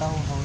tàu.